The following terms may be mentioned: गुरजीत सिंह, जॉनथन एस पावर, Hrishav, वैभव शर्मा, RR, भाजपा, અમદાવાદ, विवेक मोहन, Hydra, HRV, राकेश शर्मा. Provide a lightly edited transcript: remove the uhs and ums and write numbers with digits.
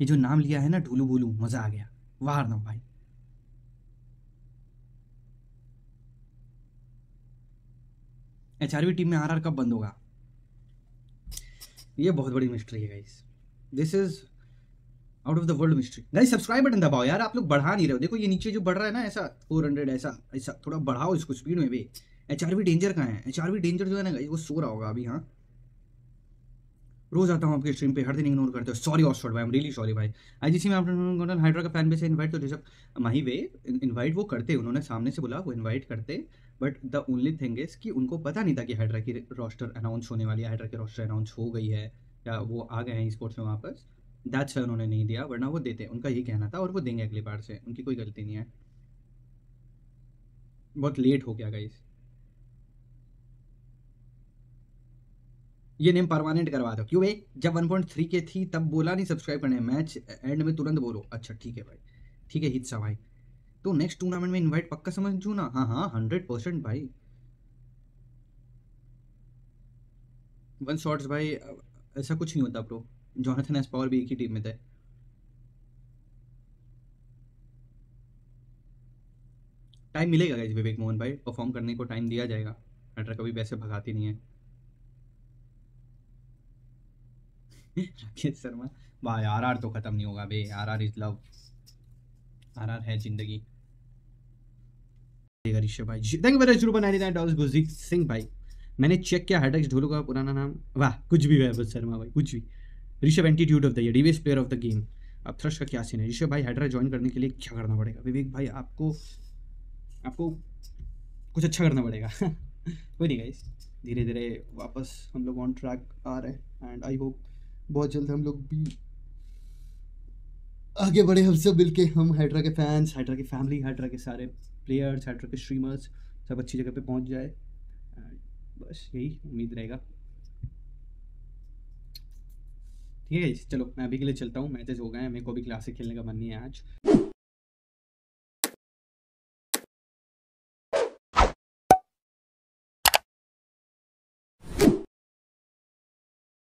ये जो नाम लिया है ना ढूलू भूलू, मजा आ गया। वाह अर्नव भाई, एचआरवी टीम में आरआर कब बंद होगा? ये बहुत बड़ी मिस्ट्री है guys, this is out of the world mystery. Guys subscribe button दबाओ यार, आप लोग बढ़ा नहीं रहे हो। देखो ये नीचे जो बढ़ रहा है ना, ऐसा 400 ऐसा ऐसा थोड़ा बढ़ाओ इसको स्पीड में भी। एचआरवी डेंजर कहाँ है? एचआरवी डेंजर जो है ना गाइस वो सो रहा होगा अभी। हाँ रोज आता हूँ आपके स्ट्रीम पे, हर दिन इग्नोर करते हो। सॉरी ऑक्सफोर्ड भाई, आई एम रियली सॉरी भाई। आईजीसी में आपने हाइड्रा का फैन बेस इनवाइट तो रिजर्व माही वे इनवाइट वो करते, उन्होंने सामने से बोला वो इनवाइट करते, but the only thing is कि उनको पता नहीं था कि हाइड्रा की रोस्टर अनाउंस होने वाली है, हाइड्रा की रोस्टर अनाउंस हो गई है या वो आ गए हैं स्पोर्ट्स में वापस। दैट्स वाई उन्होंने नहीं दिया, वरना वो देते, उनका यही कहना था और वो देंगे अगली बार से, उनकी कोई गलती नहीं है। बहुत लेट हो गया गाइस। ये नेम परमानेंट करवा दो। क्यों भाई? जब 1.3 के थी तब बोला नहीं सब्सक्राइब करने, मैच एंड में तुरंत बोलो। अच्छा ठीक है भाई, ठीक है हित्सा भाई। तो नेक्स्ट टूर्नामेंट में इनवाइट पक्का समझू ना? हाँ हाँ 100% भाई। वन शॉट्स भाई ऐसा कुछ नहीं होता प्रो, जॉनथन एस पावर भी एक ही टीम में थे। टाइम मिलेगा गाइस विवेक मोहन भाई, परफॉर्म करने को टाइम दिया जाएगा। हाइड्रा कभी वैसे भगाती नहीं है। राकेश शर्मा भाई, आरआर तो खत्म नहीं होगा बे। आरआर इज लव, आरआर है जिंदगी। ऋषभ भाई thank you very much. $99 गुरजीत सिंह भाई, मैंने चेक किया हाइड्रा ढोलू का पुराना नाम। वाह कुछ भी वैभव शर्मा भाई, कुछ भी। Rishabh attitude of the year, DVS player of the game. अब थ्रश का क्या सीन है? ऋषभ भाई हाइड्रा ज्वाइन करने के लिए क्या करना पड़ेगा? विवेक भाई आपको कुछ अच्छा करना पड़ेगा। कोई नहीं गाइस, धीरे धीरे वापस हम लोग ऑन ट्रैक आ रहे हैं एंड आई होप बहुत जल्द हम लोग भी आगे बढ़े। हम सब मिलके, हम हाइड्रा के फैंस, हाइड्रा की फैमिली, हाइड्रा के सारे प्लेयर्स, हाइड्रा के स्ट्रीमर्स सब अच्छी जगह पे पहुंच जाए, बस यही उम्मीद रहेगा। ठीक है चलो मैं अभी के लिए चलता हूँ, मैचेस हो गए हैं, मेरे को भी क्लासिक खेलने का मन नहीं है आज।